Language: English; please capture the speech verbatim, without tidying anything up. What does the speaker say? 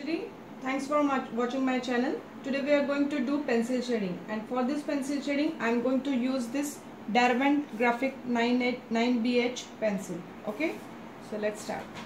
Today, thanks for much watching my channel. Today we are going to do pencil shading, and for this pencil shading I am going to use this Derwent Graphic nine eighty-nine B H pencil. Okay, so let's start.